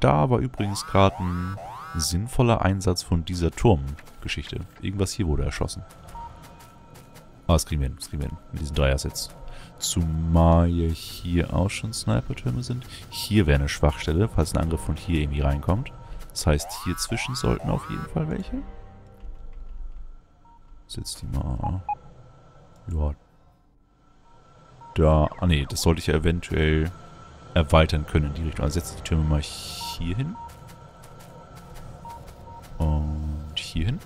Da war übrigens gerade ein sinnvoller Einsatz von dieser Turmgeschichte. Irgendwas hier wurde erschossen. Ah, das kriegen wir hin, das kriegen wir hin. Mit diesen Dreiersets. Zumal hier auch schon Sniper-Türme sind. Hier wäre eine Schwachstelle, falls ein Angriff von hier irgendwie reinkommt. Das heißt, hier zwischen sollten auf jeden Fall welche. Setz die mal... Ja. Da... Ah ne, das sollte ich ja eventuell erweitern können in die Richtung. Also setze die Türme mal hier hin. Und hier hin.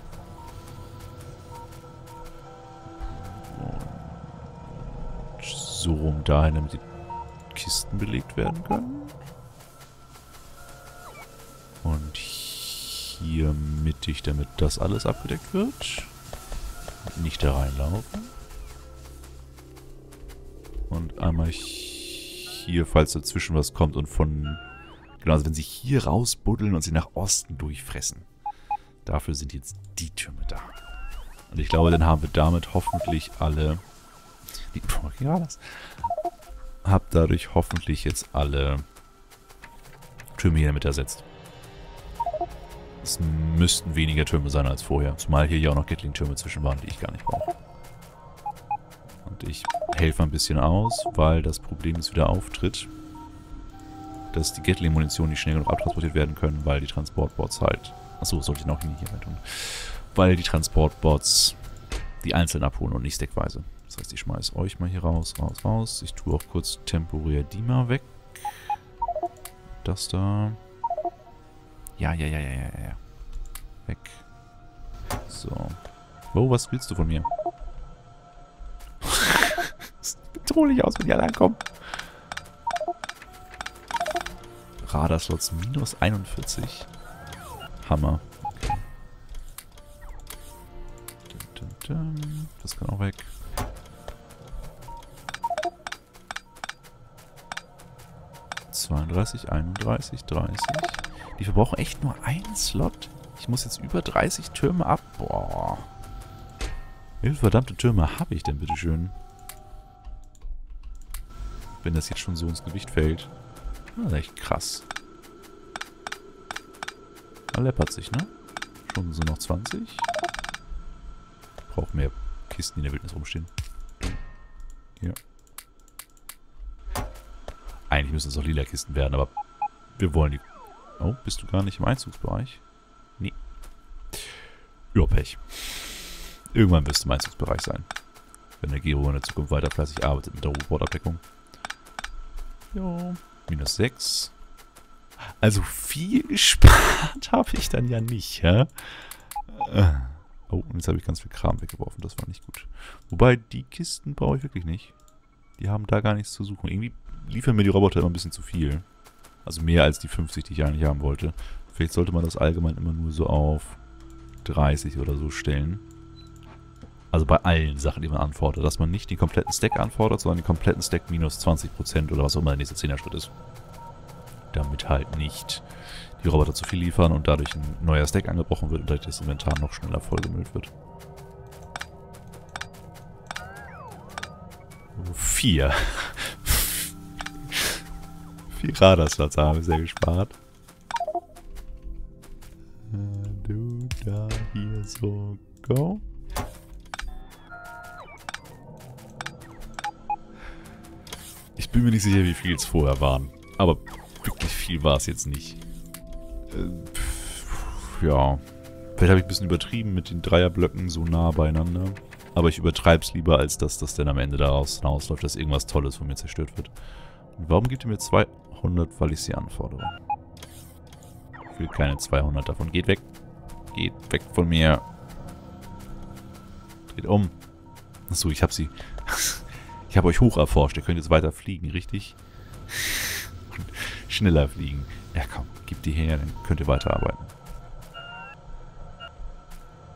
Und so rum dahin, damit die Kisten belegt werden können. Und hier mittig, damit das alles abgedeckt wird. Nicht da reinlaufen. Und einmal hier, falls dazwischen was kommt und von... Genau, also wenn sie hier rausbuddeln und sie nach Osten durchfressen. Dafür sind jetzt die Türme da. Und ich glaube, dann haben wir damit hoffentlich alle... Hab dadurch hoffentlich jetzt alle Türme hier damit ersetzt. Es müssten weniger Türme sein als vorher. Zumal hier ja auch noch Gatling-Türme zwischen waren, die ich gar nicht brauche. Und ich helfe ein bisschen aus, weil das Problem jetzt wieder auftritt, dass die Gatling-Munition nicht schnell genug abtransportiert werden können, weil die Transportbots halt... Achso, sollte ich noch hier reintun. Weil die Transportbots die einzeln abholen und nicht stackweise. Das heißt, ich schmeiße euch mal hier raus, raus, raus. Ich tue auch kurz temporär die mal weg. Das da... Ja. Weg. So. Wow, was willst du von mir? Das sieht bedrohlich aus, wenn die alle ankommen. Radarslots minus 41. Hammer. Okay. Das kann auch weg. ...32, 31, 30. Die verbrauchen echt nur einen Slot. Ich muss jetzt über 30 Türme ab... Boah. Wie viele verdammte Türme habe ich denn, bitteschön? Wenn das jetzt schon so ins Gewicht fällt. Das ist echt krass. Da läppert sich, ne? Schon so noch 20. Ich brauche mehr Kisten, die in der Wildnis rumstehen. Ja. Eigentlich müssen es auch lila Kisten werden, aber wir wollen die... Oh, bist du gar nicht im Einzugsbereich? Nee. Ja, Pech. Irgendwann wirst du im Einzugsbereich sein. Wenn der Gero in der Zukunft weiter fleißig arbeitet mit der Robotabdeckung. Jo. Minus 6. Also viel gespart habe ich dann ja nicht, hä? Oh, und jetzt habe ich ganz viel Kram weggeworfen. Das war nicht gut. Wobei, die Kisten brauche ich wirklich nicht. Die haben da gar nichts zu suchen. Irgendwie liefern mir die Roboter immer ein bisschen zu viel. Also mehr als die 50, die ich eigentlich haben wollte. Vielleicht sollte man das allgemein immer nur so auf 30 oder so stellen. Also bei allen Sachen, die man anfordert. Dass man nicht den kompletten Stack anfordert, sondern den kompletten Stack minus 20% oder was auch immer der nächste 10er-Schritt ist. Damit halt nicht die Roboter zu viel liefern und dadurch ein neuer Stack angebrochen wird und dadurch das Inventar noch schneller vollgemüllt wird. 4. 4 Radarslots haben wir sehr gespart. Du da, hier, so, go. Ich bin mir nicht sicher, wie viel es vorher waren. Aber wirklich viel war es jetzt nicht. Ja. Vielleicht habe ich ein bisschen übertrieben mit den Dreierblöcken so nah beieinander. Aber ich übertreibe es lieber, als dass das dann am Ende daraus hinausläuft, dass irgendwas Tolles von mir zerstört wird. Und warum gibt ihr mir 200, weil ich sie anfordere? Ich will keine 200 davon. Geht weg. Geht weg von mir. Dreht um. Achso, ich hab sie. Ich habe euch hoch erforscht. Ihr könnt jetzt weiter fliegen, richtig? Und schneller fliegen. Ja komm, gebt die her, dann könnt ihr weiterarbeiten.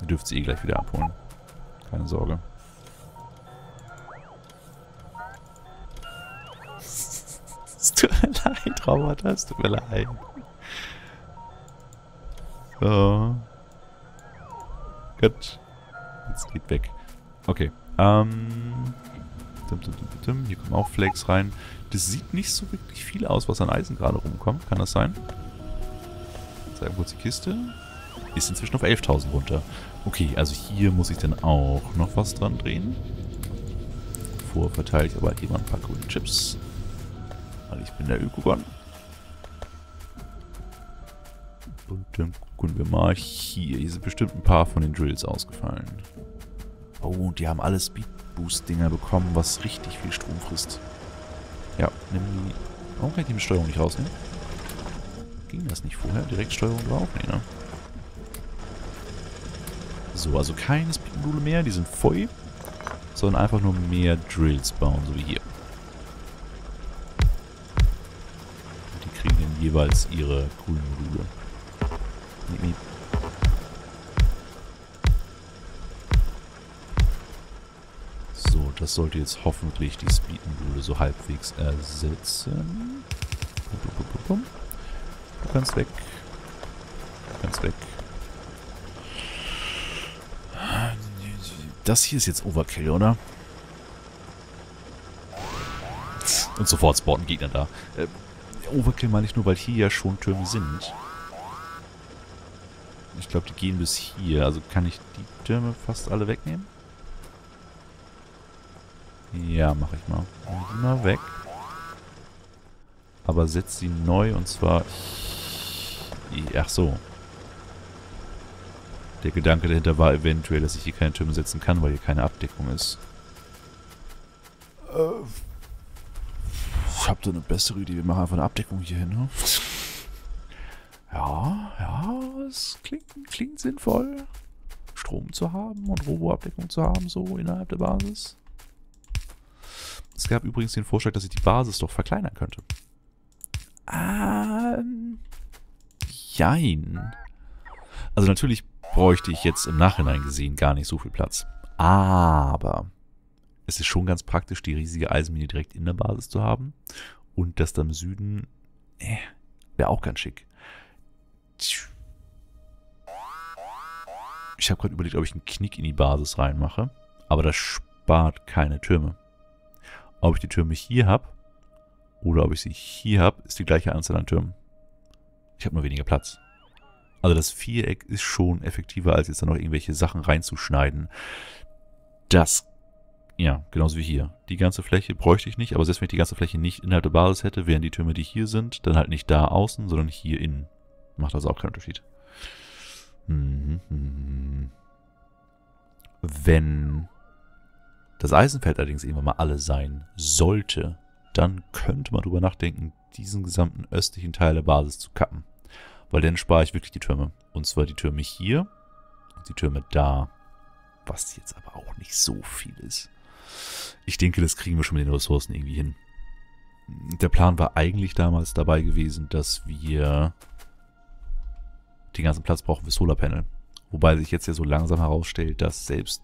Ihr dürft sie eh gleich wieder abholen. Keine Sorge. Tut mir leid, Roboter, es tut mir leid. So. Gut. Jetzt geht weg. Okay. Hier kommen auch Flakes rein. Das sieht nicht so wirklich viel aus, was an Eisen gerade rumkommt. Kann das sein? einmal kurz die Kiste. Ist inzwischen auf 11.000 runter. Okay, also hier muss ich dann auch noch was dran drehen. Vorher verteile ich aber hier mal ein paar grüne Chips. Weil ich bin der Ökogon. Und dann gucken wir mal hier. Hier sind bestimmt ein paar von den Drills ausgefallen. Oh, und die haben alle Speedboost-Dinger bekommen, was richtig viel Strom frisst. Ja, nimm die... Warum kann ich die Steuerung nicht rausnehmen? Ging das nicht vorher? Direkt Steuerung drauf? Nee, ne? So, also keine Speedmodule mehr, die sind voll, sondern einfach nur mehr Drills bauen, so wie hier. Und die kriegen dann jeweils ihre grünen Module. Nee. So, das sollte jetzt hoffentlich die Speedmodule so halbwegs ersetzen. Du kannst weg. Du kannst weg. Das hier ist jetzt Overkill, oder? Und sofort spawnen Gegner da. Overkill meine ich nur, weil hier ja schon Türme sind. Ich glaube, die gehen bis hier. Also kann ich die Türme fast alle wegnehmen? Ja, mache ich mal. Immer weg. Aber setz sie neu und zwar... Ach so. Der Gedanke dahinter war eventuell, dass ich hier keine Türme setzen kann, weil hier keine Abdeckung ist. Ich habe da eine bessere Idee. Wir machen einfach eine Abdeckung hier hin, ne? Ja, es klingt sinnvoll. Strom zu haben und Robo-Abdeckung zu haben, so innerhalb der Basis. Es gab übrigens den Vorschlag, dass ich die Basis doch verkleinern könnte. Jein. Also natürlich... bräuchte ich jetzt im Nachhinein gesehen gar nicht so viel Platz. Aber es ist schon ganz praktisch, die riesige Eisenmine direkt in der Basis zu haben. Und das da im Süden wäre auch ganz schick. Ich habe gerade überlegt, ob ich einen Knick in die Basis reinmache. Aber das spart keine Türme. Ob ich die Türme hier habe oder ob ich sie hier habe, ist die gleiche Anzahl an Türmen. Ich habe nur weniger Platz. Also das Viereck ist schon effektiver, als jetzt da noch irgendwelche Sachen reinzuschneiden. Das, ja, genauso wie hier. Die ganze Fläche bräuchte ich nicht, aber selbst wenn ich die ganze Fläche nicht innerhalb der Basis hätte, wären die Türme, die hier sind, dann halt nicht da außen, sondern hier innen. Macht also auch keinen Unterschied. Wenn das Eisenfeld allerdings irgendwann mal alle sein sollte, dann könnte man drüber nachdenken, diesen gesamten östlichen Teil der Basis zu kappen. Weil dann spare ich wirklich die Türme. Und zwar die Türme hier und die Türme da. Was jetzt aber auch nicht so viel ist. Ich denke, das kriegen wir schon mit den Ressourcen irgendwie hin. Der Plan war eigentlich damals dabei gewesen, dass wir den ganzen Platz brauchen für Solarpanel. Wobei sich jetzt ja so langsam herausstellt, dass selbst,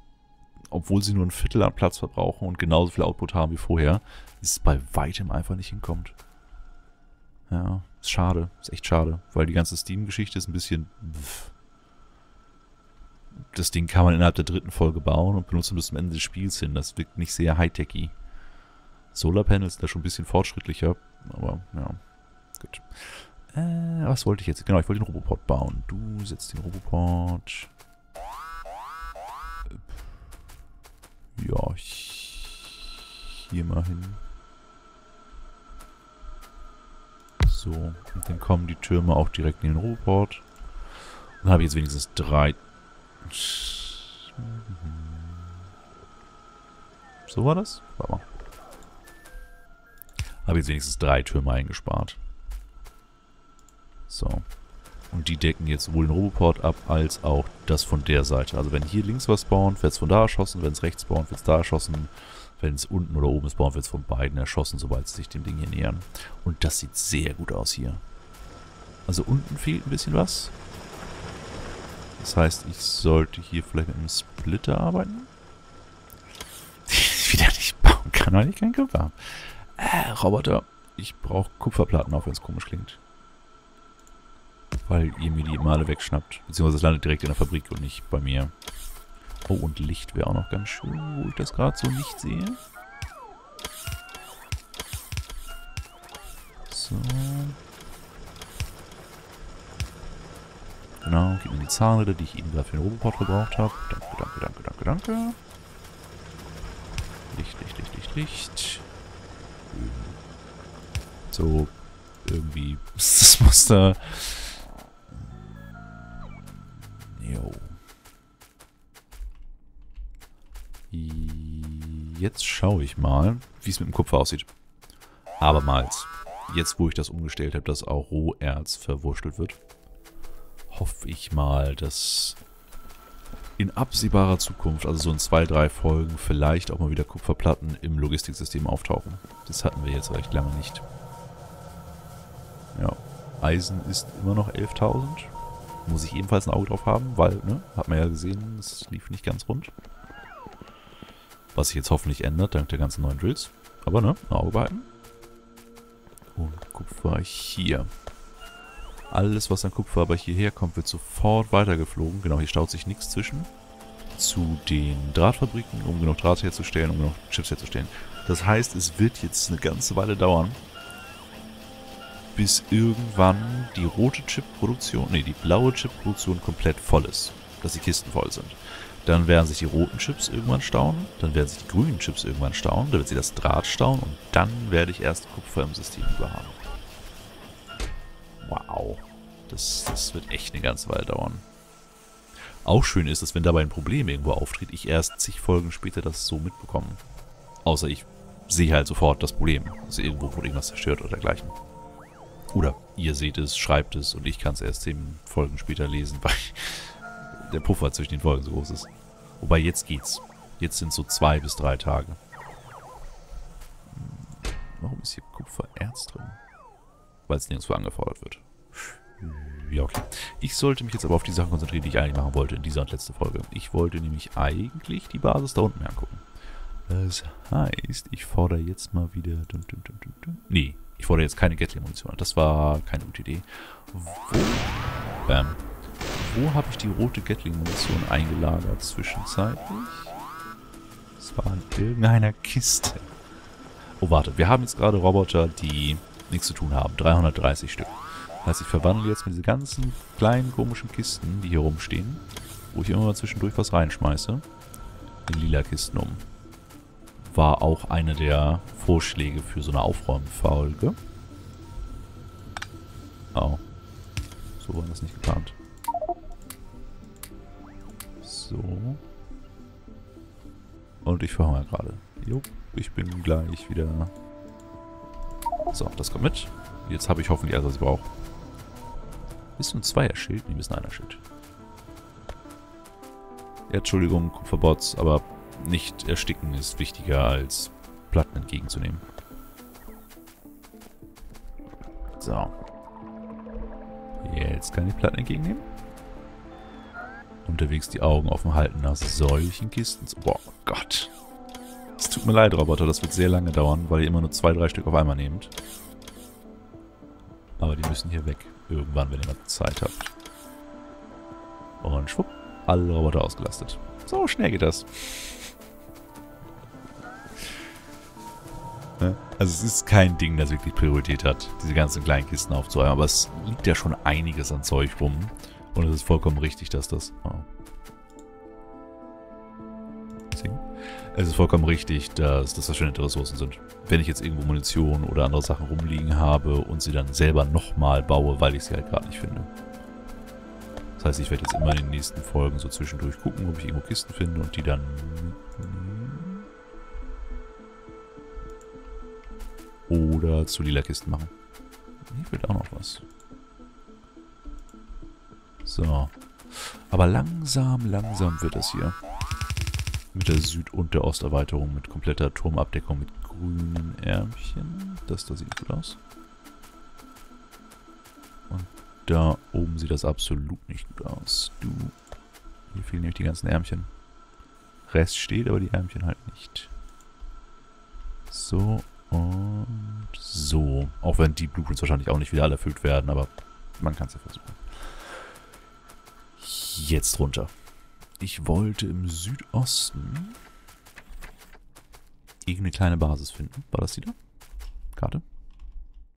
obwohl sie nur ein Viertel an Platz verbrauchen und genauso viel Output haben wie vorher, es bei weitem einfach nicht hinkommt. Ja, ist schade. Ist echt schade. Weil die ganze Steam-Geschichte ist ein bisschen... Das Ding kann man innerhalb der dritten Folge bauen und benutzen bis zum Ende des Spiels hin. Das wirkt nicht sehr high-techy. Solarpanels sind da schon ein bisschen fortschrittlicher. Aber, ja. Gut. Was wollte ich jetzt? Genau, ich wollte den Robopod bauen. Du setzt den Robopod. Ja, hier mal hin. So, und dann kommen die Türme auch direkt in den Roboport. Dann habe ich jetzt wenigstens 3. So war das? Warte mal. Habe jetzt wenigstens 3 Türme eingespart. So. Und die decken jetzt sowohl den Roboport ab, als auch das von der Seite. Also wenn hier links was spawnt, wird es von da erschossen. Wenn es rechts spawnt, wird es da erschossen. Wenn es unten oder oben spawnt, wird es von beiden erschossen, sobald sie sich dem Ding hier nähern. Und das sieht sehr gut aus hier. Also unten fehlt ein bisschen was. Das heißt, ich sollte hier vielleicht mit einem Splitter arbeiten. Wieder nicht bauen kann, weil ich keinen Kupfer habe. Roboter, ich brauche Kupferplatten, auch wenn es komisch klingt. Weil ihr mir die immer alle wegschnappt. Beziehungsweise es landet direkt in der Fabrik und nicht bei mir. Oh, und Licht wäre auch noch ganz schön, wo ich das gerade so nicht sehe. So. Genau, gib mir die Zahnräder, die ich eben gerade für den Roboport gebraucht habe. Danke. Licht. So, irgendwie ist das Muster. Jo. Jetzt schaue ich mal, wie es mit dem Kupfer aussieht. Abermals. Jetzt, wo ich das umgestellt habe, dass auch Roherz verwurstelt wird, hoffe ich mal, dass in absehbarer Zukunft, also so in 2-3 Folgen, vielleicht auch mal wieder Kupferplatten im Logistiksystem auftauchen. Das hatten wir jetzt recht lange nicht. Ja, Eisen ist immer noch 11.000. Muss ich ebenfalls ein Auge drauf haben, weil, ne, hat man ja gesehen, es lief nicht ganz rund. Was sich jetzt hoffentlich ändert, dank der ganzen neuen Drills. Aber, ne, ein Auge behalten. Und Kupfer hier. Alles, was an Kupfer aber hierher kommt, wird sofort weitergeflogen. Genau, hier staut sich nichts zwischen. Zu den Drahtfabriken, um genug Draht herzustellen, um genug Chips herzustellen. Das heißt, es wird jetzt eine ganze Weile dauern, bis irgendwann die rote Chip-Produktion, nee, die blaue Chip-Produktion komplett voll ist. Dass die Kisten voll sind. Dann werden sich die roten Chips irgendwann stauen. Dann werden sich die grünen Chips irgendwann stauen. Dann wird sie das Draht stauen. Und dann werde ich erst Kupfer im System überhaben. Wow. Das wird echt eine ganze Weile dauern. Auch schön ist, dass wenn dabei ein Problem irgendwo auftritt, ich erst zig Folgen später das so mitbekomme. Außer ich sehe halt sofort das Problem. Also irgendwo wurde irgendwas zerstört oder dergleichen. Oder ihr seht es, schreibt es und ich kann es erst 10 Folgen später lesen, weil der Puffer zwischen den Folgen so groß ist. Wobei jetzt geht's. Jetzt sind so 2 bis 3 Tage. Warum ist hier Kupfererz drin? Weil es nirgendwo angefordert wird. Ja, okay. Ich sollte mich jetzt aber auf die Sachen konzentrieren, die ich eigentlich machen wollte in dieser und letzten Folge. Ich wollte nämlich eigentlich die Basis da unten angucken. Das heißt, ich fordere jetzt mal wieder... Nee, ich fordere jetzt keine Gatling-Munition. Das war keine gute Idee. Wo habe ich die rote Gatling-Munition eingelagert zwischenzeitlich? Das war in irgendeiner Kiste. Oh, warte. Wir haben jetzt gerade Roboter, die... nichts zu tun haben. 330 Stück. Das heißt, ich verwandle jetzt mit diesen ganzen kleinen komischen Kisten, die hier rumstehen, wo ich immer mal zwischendurch was reinschmeiße, in lila Kisten um. War auch eine der Vorschläge für so eine Aufräumfolge. Oh. So war das nicht geplant. So. Und ich verhungere gerade. Jupp, ich bin gleich wieder... So, das kommt mit. Jetzt habe ich hoffentlich alles, was ich brauche. Ist ein Zweierschild? Nee, ist ein Einerschild. Entschuldigung, Kupferbots, aber nicht ersticken ist wichtiger als Platten entgegenzunehmen. So. Jetzt kann ich Platten entgegennehmen. Unterwegs die Augen offen halten nach solchen Kisten. Boah, Gott. Es tut mir leid, Roboter, das wird sehr lange dauern, weil ihr immer nur 2-3 Stück auf einmal nehmt. Aber die müssen hier weg. Irgendwann, wenn ihr mal Zeit habt. Und schwupp, alle Roboter ausgelastet. So schnell geht das. Also es ist kein Ding, das wirklich Priorität hat, diese ganzen kleinen Kisten aufzuräumen. Aber es liegt ja schon einiges an Zeug rum. Und es ist vollkommen richtig, dass das... Oh. Es ist vollkommen richtig, dass das verschwendete Ressourcen sind. Wenn ich jetzt irgendwo Munition oder andere Sachen rumliegen habe und sie dann selber nochmal baue, weil ich sie halt gerade nicht finde. Das heißt, ich werde jetzt immer in den nächsten Folgen so zwischendurch gucken, ob ich irgendwo Kisten finde und die dann... Oder zu lila Kisten machen. Hier fehlt auch noch was. So. Aber langsam wird das hier. Mit der Süd- und der Osterweiterung, mit kompletter Turmabdeckung, mit grünen Ärmchen. Das da sieht gut aus. Und da oben sieht das absolut nicht gut aus. Du. Hier fehlen nämlich die ganzen Ärmchen. Rest steht, aber die Ärmchen halt nicht. So und so. Auch wenn die Blueprints wahrscheinlich auch nicht wieder alle erfüllt werden, aber man kann es ja versuchen. Jetzt runter. Ich wollte im Südosten irgendeine kleine Basis finden. War das die da? Karte?